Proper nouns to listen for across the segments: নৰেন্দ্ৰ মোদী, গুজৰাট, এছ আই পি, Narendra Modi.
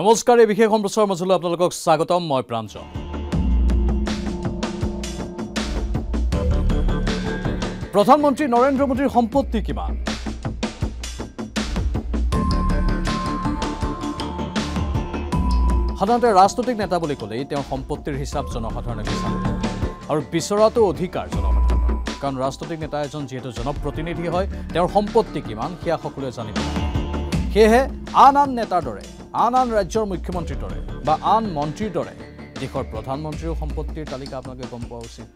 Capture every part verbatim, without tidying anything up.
নমস্কাৰ, এই বিশেষ সম্প্ৰচাৰ মাজলৈ আপোনালোকক স্বাগতম। মই প্ৰাঞ্জল। প্ৰধানমন্ত্ৰী নৰেন্দ্ৰ মোদীৰ সম্পত্তি কিমান? সাধাৰণতে ৰাজনৈতিক নেতা বুলি ক'লে তেওঁৰ সম্পত্তিৰ হিচাপ জনসাধাৰণে বিচাৰে আৰু বিচৰাটো অধিকাৰ জনসাধাৰণৰ, কাৰণ ৰাজনৈতিক নেতা এজন যিহেতু জনপ্ৰতিনিধি হয়, তেওঁৰ সম্পত্তি কিমান সেয়া সকলোৱে জানিব। সেয়েহে আন আন নেতাৰ দৰে, আন আন ৰাজ্যৰ মুখ্যমন্ত্ৰীৰ দৰে বা আন মন্ত্ৰীৰ দৰে দেশৰ প্ৰধানমন্ত্ৰীৰ সম্পত্তিৰ তালিকা আপোনালোকে গম পোৱা উচিত।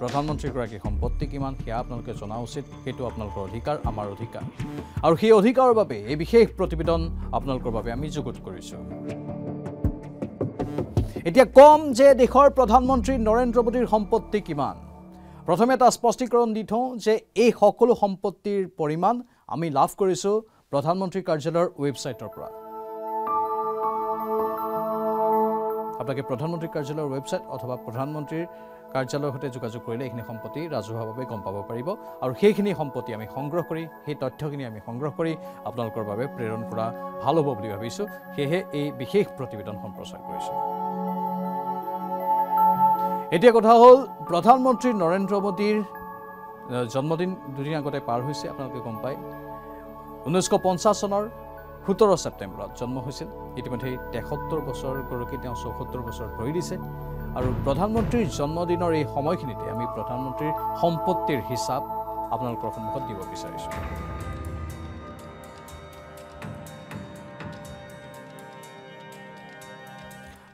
প্ৰধানমন্ত্ৰীগৰাকীৰ সম্পত্তি কিমান সেয়া আপোনালোকে জনা উচিত। সেইটো আপোনালোকৰ অধিকাৰ, আমাৰ অধিকাৰ, আৰু সেই অধিকাৰৰ বাবে এই বিশেষ প্ৰতিবেদন আপোনালোকৰ বাবে আমি যুগুত কৰিছোঁ। এতিয়া কম যে দেশৰ প্ৰধানমন্ত্ৰী নৰেন্দ্ৰ মোদীৰ সম্পত্তি কিমান। প্ৰথমে এটা স্পষ্টীকৰণ দি থওঁ যে এই সকলো সম্পত্তিৰ পৰিমাণ আমি লাভ কৰিছোঁ প্ৰধানমন্ত্ৰী কাৰ্যালয়ৰ ৱেবছাইটৰ পৰা। আপোনালোকে প্ৰধানমন্ত্ৰী কাৰ্যালয়ৰ ৱেবছাইট অথবা প্ৰধানমন্ত্ৰীৰ কাৰ্যালয়ৰ সৈতে যোগাযোগ কৰিলে এইখিনি সম্পত্তি ৰাজহুৱাভাৱে গম পাব পাৰিব, আৰু সেইখিনি সম্পত্তি আমি সংগ্ৰহ কৰি, সেই তথ্যখিনি আমি সংগ্ৰহ কৰি আপোনালোকৰ বাবে প্ৰেৰণ কৰা ভাল হ'ব বুলি ভাবিছোঁ। সেয়েহে এই বিশেষ প্ৰতিবেদন সম্প্ৰচাৰ কৰিছোঁ। এতিয়া কথা হ'ল, প্ৰধানমন্ত্ৰী নৰেন্দ্ৰ মোদীৰ জন্মদিন দুদিন আগতে পাৰ হৈছে। আপোনালোকে গম পায় ঊনৈছশ পঞ্চাছ চনৰ সোতৰ ছেপ্টেম্বৰত জন্ম হৈছিল। ইতিমধ্যে তেসত্তৰ বছৰ গৰকী তেওঁ চৌসত্তৰ বছৰ ভৰি দিছে, আৰু প্ৰধানমন্ত্ৰীৰ জন্মদিনৰ এই সময়খিনিতে আমি প্ৰধানমন্ত্ৰীৰ সম্পত্তিৰ হিচাপ আপোনালোকৰ সন্মুখত দিব বিচাৰিছোঁ।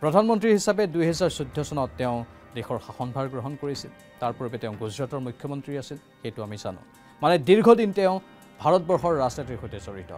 প্ৰধানমন্ত্ৰী হিচাপে দুহেজাৰ চৈধ্য চনত তেওঁ দেশৰ শাসনভাৰ গ্ৰহণ কৰিছিল। তাৰ পূৰ্বে তেওঁ গুজৰাটৰ মুখ্যমন্ত্ৰী আছিল, সেইটো আমি জানো। মানে দীৰ্ঘদিন তেওঁ ভাৰতবৰ্ষৰ ৰাজনীতিৰ সৈতে জড়িত।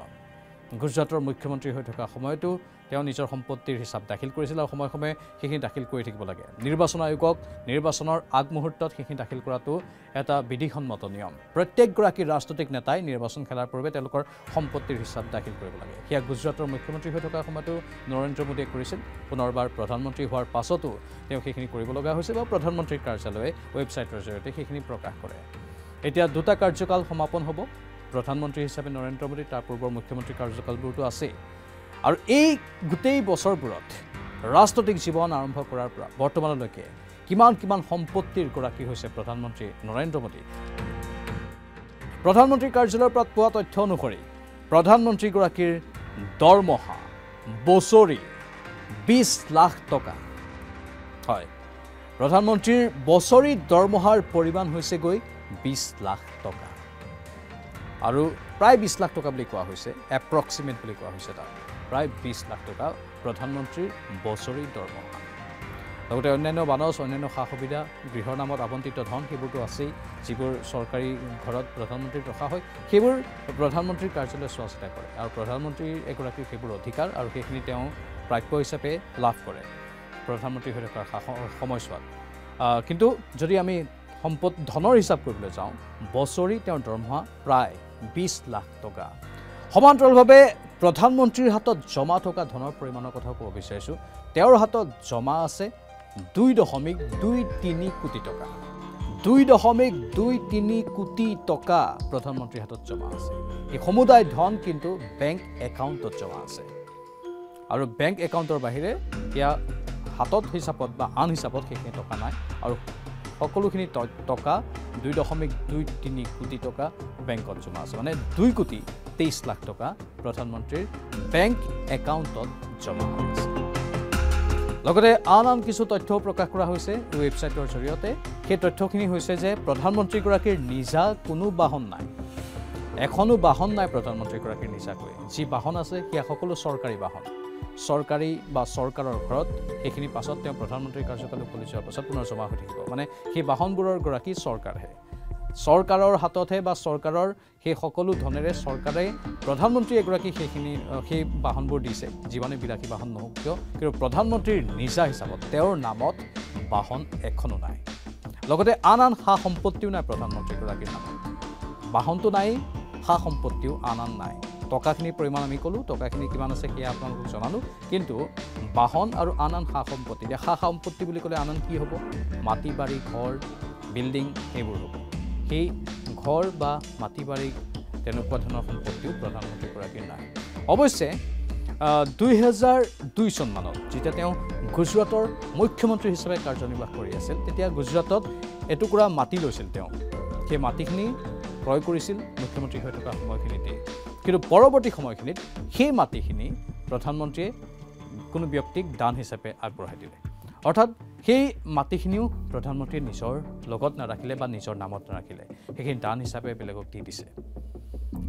গুজৰাটৰ মুখ্যমন্ত্ৰী হৈ থকা সময়তো তেওঁ নিজৰ সম্পত্তিৰ হিচাপ দাখিল কৰিছিল, আৰু সময়ে সময়ে সেইখিনি দাখিল কৰি থাকিব লাগে। নিৰ্বাচন আয়োগক নিৰ্বাচনৰ আগমুহূৰ্তত সেইখিনি দাখিল কৰাটো এটা বিধিসন্মত নিয়ম। প্ৰত্যেকগৰাকী ৰাজনৈতিক নেতাই নিৰ্বাচন খেলাৰ পূৰ্বে তেওঁলোকৰ সম্পত্তিৰ হিচাপ দাখিল কৰিব লাগে। সেয়া গুজৰাটৰ মুখ্যমন্ত্ৰী হৈ থকা সময়তো নৰেন্দ্ৰ মোদীয়ে কৰিছিল। পুনৰবাৰ প্ৰধানমন্ত্ৰী হোৱাৰ পাছতো তেওঁ সেইখিনি কৰিব লগা হৈছিল, বা প্ৰধানমন্ত্ৰীৰ কাৰ্যালয়ে ৱেবছাইটৰ জৰিয়তে সেইখিনি প্ৰকাশ কৰে। এতিয়া দুটা কাৰ্যকাল সমাপন হ'ব প্ৰধানমন্ত্ৰী হিচাপে নৰেন্দ্ৰ মোদী, তাৰ পূৰ্বৰ মুখ্যমন্ত্ৰীৰ কাৰ্যকালবোৰতো আছেই। আৰু এই গোটেই বছৰবোৰত ৰাজনৈতিক জীৱন আৰম্ভ কৰাৰ পৰা বৰ্তমানলৈকে কিমান কিমান সম্পত্তিৰ গৰাকী হৈছে প্ৰধানমন্ত্ৰী নৰেন্দ্ৰ মোদী। প্ৰধানমন্ত্ৰীৰ কাৰ্যালয়ৰ পৰা পোৱা তথ্য অনুসৰি প্ৰধানমন্ত্ৰীগৰাকীৰ দৰমহা বছৰি বিছ লাখ টকা হয়। প্ৰধানমন্ত্ৰীৰ বছৰি দৰমহাৰ পৰিমাণ হৈছেগৈ বিছ লাখ টকা, আৰু প্ৰায় বিছ লাখ টকা বুলি কোৱা হৈছে, এপ্ৰক্সিমেট বুলি কোৱা হৈছে। তাৰ প্ৰায় বিছ লাখ টকা প্ৰধানমন্ত্ৰীৰ বছৰি দৰমহা। লগতে অন্যান্য বানচ, অন্যান্য সা সুবিধা, গৃহৰ নামত আবণ্টিত ধন, সেইবোৰতো আছেই। যিবোৰ চৰকাৰী ঘৰত প্ৰধানমন্ত্ৰীক ৰখা হয়, সেইবোৰ প্ৰধানমন্ত্ৰীৰ কাৰ্যালয়ে চোৱা চিতা কৰে, আৰু প্ৰধানমন্ত্ৰীৰ এগৰাকী সেইবোৰ অধিকাৰ, আৰু সেইখিনি তেওঁ প্ৰাপ্য হিচাপে লাভ কৰে প্ৰধানমন্ত্ৰী হৈ থকাৰ সময়ছোৱাত। কিন্তু যদি আমি সম্পদ ধনৰ হিচাপ কৰিবলৈ যাওঁ, বছৰি তেওঁৰ দৰমহা প্ৰায় বিছ লাখ টকা। সমান্তৰালভাৱে প্ৰধানমন্ত্ৰীৰ হাতত জমা থকা ধনৰ পৰিমাণৰ কথাও ক'ব বিচাৰিছোঁ। তেওঁৰ হাতত জমা আছে দুই দশমিক দুই তিনি কোটি টকা। দুই দশমিক দুই তিনি কোটি টকা প্ৰধানমন্ত্ৰীৰ হাতত জমা আছে। এই সমুদায় ধন কিন্তু বেংক একাউণ্টত জমা আছে, আৰু বেংক একাউণ্টৰ বাহিৰে এয়া হাতত হিচাপত বা আন হিচাপত সেইখিনি টকা নাই, আৰু সকলোখিনি টকা দুই দশমিক দুই তিনি কোটি টকা বেংকত জমা আছে। মানে দুই কোটি তেইছ লাখ টকা প্ৰধানমন্ত্ৰীৰ বেংক একাউণ্টত জমা আছে। লগতে আন আন কিছু তথ্যও প্ৰকাশ কৰা হৈছে ৱেবছাইটৰ জৰিয়তে। সেই তথ্যখিনি হৈছে যে প্ৰধানমন্ত্ৰীগৰাকীৰ নিজা কোনো বাহন নাই, এখনো বাহন নাই প্ৰধানমন্ত্ৰীগৰাকীৰ নিজাকৈ। যি বাহন আছে সেয়া সকলো চৰকাৰী বাহন, চৰকাৰী বা চৰকাৰৰ ঘৰত। সেইখিনি পাছত তেওঁ প্ৰধানমন্ত্ৰীৰ কাৰ্যকাল উকলি যোৱাৰ পাছত পুনৰ জমা হৈ থাকিব। মানে সেই বাহনবোৰৰ গৰাকী চৰকাৰহে, চৰকাৰৰ হাততহে, বা চৰকাৰৰ সেই সকলো ধনেৰে চৰকাৰে প্ৰধানমন্ত্ৰী এগৰাকী সেইখিনি সেই বাহনবোৰ দিছে, যিমানেই বিলাসী বাহন নহওক কিয়। কিন্তু প্ৰধানমন্ত্ৰীৰ নিজা হিচাপত তেওঁৰ নামত বাহন এখনো নাই। লগতে আন আন সা সম্পত্তিও নাই প্ৰধানমন্ত্ৰীগৰাকীৰ নামত। বাহনটো নাই, সা সম্পত্তিও আন আন নাই। টকাখিনিৰ পৰিমাণ আমি ক'লোঁ, টকাখিনি কিমান আছে সেয়া আপোনালোকক জনালোঁ। কিন্তু বাহন আৰু আনন সা সম্পত্তি দেখা সা সম্পত্তি বুলি ক'লে আনন কি হ'ব মাটি বাড়ি ঘৰ বিল্ডিং এইবোৰ হ'ব সেই ঘৰ বা মাটি বাড়ি তেনেকুৱা ধৰণৰ সম্পত্তিও প্ৰধানমন্ত্ৰী গৰাকী নাই অৱশ্যে দুই হাজাৰ দুই চন মানত যেতিয়া তেওঁ গুজৰাটৰ মুখ্যমন্ত্ৰী হিচাপে কাৰ্যনিৰ্বাহ কৰি আছিল তেতিয়া গুজৰাটত এটুকুৰা মাটি লৈছিল তেওঁ সেই মাটিখিনি ক্ৰয় কৰিছিল মুখ্যমন্ত্ৰী হৈ থকা সময়খিনিতে কিন্তু পৰৱৰ্তী সময়খিনিত সেই মাটিখিনি প্ৰধানমন্ত্ৰীয়ে কোনো ব্যক্তিক দান হিচাপে আগবঢ়াই দিলে অৰ্থাৎ সেই মাটিখিনিও প্ৰধানমন্ত্ৰীয়ে নিজৰ লগত নাৰাখিলে বা নিজৰ নামত নাৰাখিলে সেইখিনি দান হিচাপে বেলেগক দি দিছে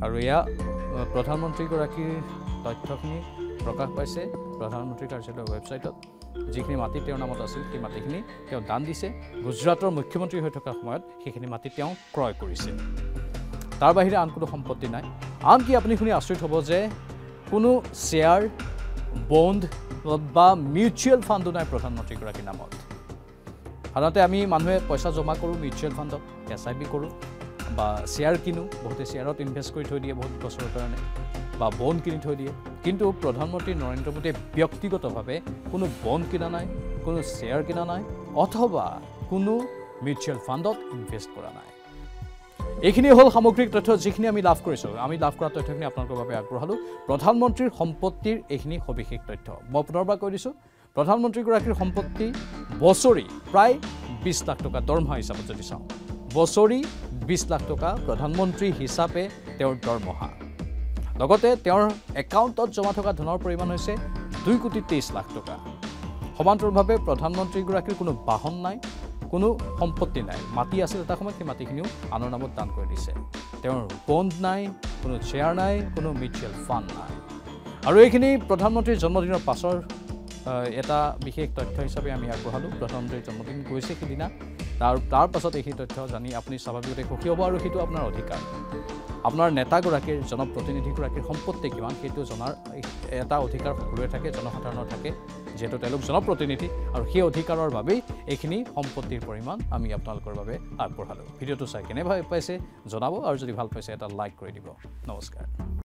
আৰু ইয়া প্ৰধানমন্ত্ৰী গৰাকীৰ তথ্যখিনি প্ৰকাশ পাইছে প্ৰধানমন্ত্ৰীৰ কাৰ্যালয়ৰ ৱেবছাইটত যিখিনি মাটি তেওঁৰ নামত আছিল সেই মাটিখিনি তেওঁ দান দিছে গুজৰাটৰ মুখ্যমন্ত্ৰী হৈ থকা সময়ত সেইখিনি মাটি তেওঁ ক্ৰয় কৰিছে তাৰ বাহিৰে আন কোনো সম্পত্তি নাই আনকি আপুনি শুনি আচৰিত হ'ব যে কোনো শেয়াৰ বন্ড বা মিউচুৱেল ফাণ্ডো নাই প্ৰধানমন্ত্ৰী গৰাকীৰ নামত সাধাৰণতে আমি মানুহে পইচা জমা কৰোঁ মিউচুৱেল ফাণ্ডত এছ আই পি কৰোঁ বা শেয়াৰ কিনো বহুতে শেয়াৰত ইনভেষ্ট কৰি থৈ দিয়ে বহুত বছৰৰ কাৰণে বা বন্ড কিনি থৈ দিয়ে কিন্তু প্ৰধানমন্ত্ৰী নৰেন্দ্ৰ মোদীয়ে ব্যক্তিগতভাৱে কোনো বন্ড কিনা নাই কোনো শেয়াৰ কিনা নাই অথবা কোনো মিউচুৱেল ফাণ্ডত ইনভেষ্ট কৰা নাই এইখিনি হ'ল সামগ্ৰিক তথ্য যিখিনি আমি লাভ কৰিছোঁ আমি লাভ কৰা তথ্যখিনি আপোনালোকৰ বাবে আগবঢ়ালোঁ প্ৰধানমন্ত্ৰীৰ সম্পত্তিৰ এইখিনি সবিশেষ তথ্য মই পুনৰবাৰ কৈ দিছোঁ প্ৰধানমন্ত্ৰীগৰাকীৰ সম্পত্তি বছৰি প্ৰায় বিশ লাখ টকা দৰমহা হিচাপত যদি চাওঁ বছৰি বিশ লাখ টকা প্ৰধানমন্ত্ৰী হিচাপে তেওঁৰ দৰমহা লগতে তেওঁৰ একাউণ্টত জমা থকা ধনৰ পৰিমাণ হৈছে দুই কোটি তেইছ লাখ টকা সমান্তৰালভাৱে প্ৰধানমন্ত্ৰীগৰাকীৰ কোনো বাহন নাই কোনো সম্পত্তি নাই মাটি আছিল এটা সময়ত সেই মাটিখিনিও আনৰ নামত দান কৰি দিছে তেওঁৰ বন্ড নাই কোনো শ্বেয়াৰ নাই কোনো মিউচুৱেল ফাণ্ড নাই আৰু এইখিনি প্ৰধানমন্ত্ৰীৰ জন্মদিনৰ পাছৰ এটা বিশেষ তথ্য হিচাপে আমি আগবঢ়ালোঁ প্ৰধানমন্ত্ৰীৰ জন্মদিন গৈছে সেইদিনা তাৰ তাৰ পাছত এইখিনি তথ্য জানি আপুনি স্বাভাৱিকতে সুখী হ'ব আৰু সেইটো আপোনাৰ অধিকাৰ আপোনাৰ নেতাগৰাকীৰ জনপ্ৰতিনিধিগৰাকীৰ সম্পত্তি কিমান সেইটো জনাৰ এটা অধিকাৰ সকলোৰে থাকে জনসাধাৰণৰ থাকে যিহেতু তেওঁলোক জনপ্ৰতিনিধি আৰু সেই অধিকাৰৰ বাবেই এইখিনি সম্পত্তিৰ পৰিমাণ আমি আপোনালোকৰ বাবে আগবঢ়ালোঁ ভিডিঅ'টো চাই কেনে ভাল পাইছে জনাব আৰু যদি ভাল পাইছে এটা লাইক কৰি দিব নমস্কাৰ